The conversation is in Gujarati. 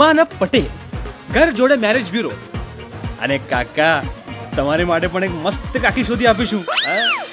માનવ પટેલ ઘર જોડે મેરેજ બ્યુરો અને કાકા તમારી માટે પણ એક મસ્ત કાકી શોધી આપીશું।